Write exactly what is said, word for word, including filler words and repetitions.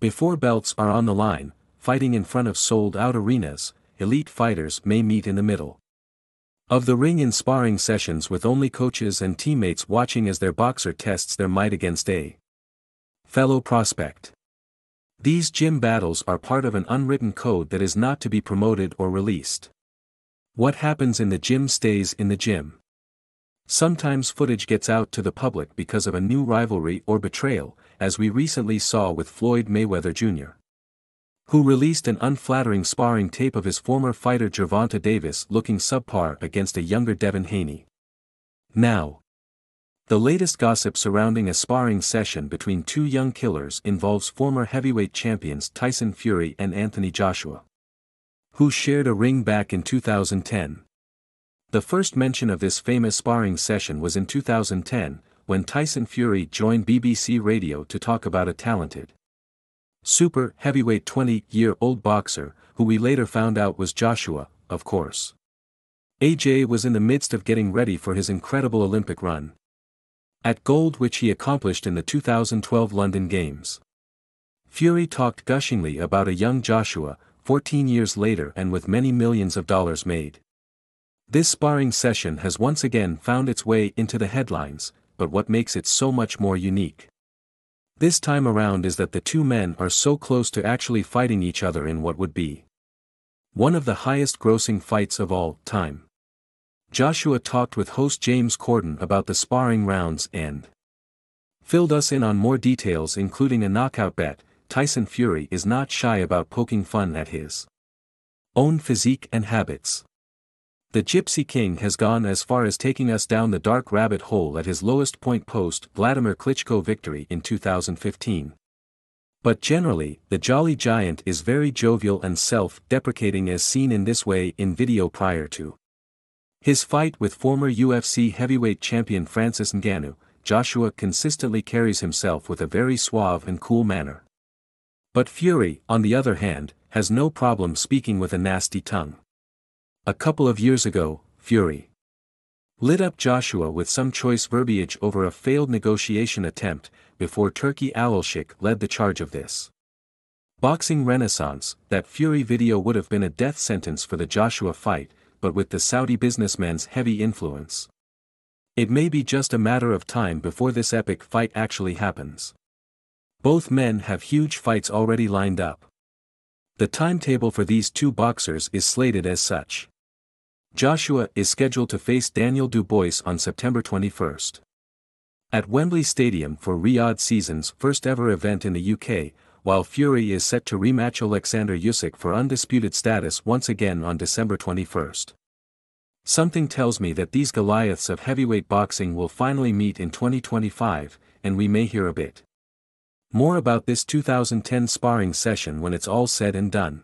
Before belts are on the line, fighting in front of sold-out arenas, elite fighters may meet in the middle of the ring in sparring sessions with only coaches and teammates watching as their boxer tests their might against a fellow prospect. These gym battles are part of an unwritten code that is not to be promoted or released. What happens in the gym stays in the gym. Sometimes footage gets out to the public because of a new rivalry or betrayal, as we recently saw with Floyd Mayweather Junior, who released an unflattering sparring tape of his former fighter Gervonta Davis looking subpar against a younger Devin Haney. Now, the latest gossip surrounding a sparring session between two young killers involves former heavyweight champions Tyson Fury and Anthony Joshua, who shared a ring back in two thousand ten. The first mention of this famous sparring session was in two thousand ten, when Tyson Fury joined B B C Radio to talk about a talented super heavyweight twenty-year-old boxer, who we later found out was Joshua, of course. A J was in the midst of getting ready for his incredible Olympic run at gold, which he accomplished in the two thousand twelve London Games. Fury talked gushingly about a young Joshua, fourteen years later and with many millions of dollars made. This sparring session has once again found its way into the headlines, but what makes it so much more unique this time around is that the two men are so close to actually fighting each other in what would be one of the highest-grossing fights of all time. Joshua talked with host James Corden about the sparring rounds and filled us in on more details, including a knockout bet. Tyson Fury is not shy about poking fun at his own physique and habits. The Gypsy King has gone as far as taking us down the dark rabbit hole at his lowest point post Vladimir Klitschko victory in two thousand fifteen. But generally, the Jolly Giant is very jovial and self-deprecating, as seen in this way in video prior to his fight with former U F C heavyweight champion Francis Ngannou. Joshua consistently carries himself with a very suave and cool manner. But Fury, on the other hand, has no problem speaking with a nasty tongue. A couple of years ago, Fury lit up Joshua with some choice verbiage over a failed negotiation attempt, before Turki Alalshikh led the charge of this boxing renaissance. That Fury video would have been a death sentence for the Joshua fight, but with the Saudi businessman's heavy influence, it may be just a matter of time before this epic fight actually happens. Both men have huge fights already lined up. The timetable for these two boxers is slated as such. Joshua is scheduled to face Daniel Dubois on September twenty-first at Wembley Stadium for Riyadh season's first ever event in the U K, while Fury is set to rematch Alexander Usyk for undisputed status once again on December twenty-first. Something tells me that these Goliaths of heavyweight boxing will finally meet in twenty twenty-five, and we may hear a bit more about this two thousand ten sparring session when it's all said and done.